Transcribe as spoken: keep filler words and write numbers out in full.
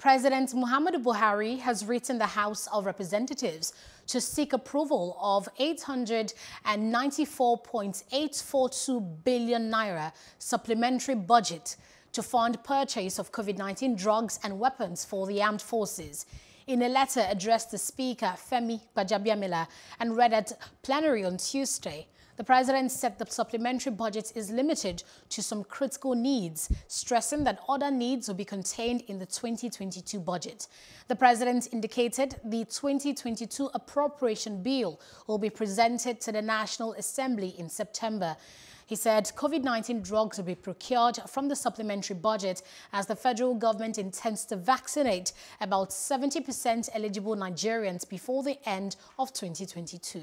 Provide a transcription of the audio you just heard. President Muhammadu Buhari has written the House of Representatives to seek approval of eight hundred ninety-four point eight four two billion naira supplementary budget to fund purchase of COVID nineteen drugs and weapons for the armed forces. In a letter addressed to Speaker Femi Gbajabiamila and read at plenary on Tuesday, the president said the supplementary budget is limited to some critical needs, stressing that other needs will be contained in the twenty twenty-two budget. The president indicated the twenty twenty-two appropriation bill will be presented to the National Assembly in September. He said COVID nineteen drugs will be procured from the supplementary budget as the federal government intends to vaccinate about seventy percent eligible Nigerians before the end of twenty twenty-two.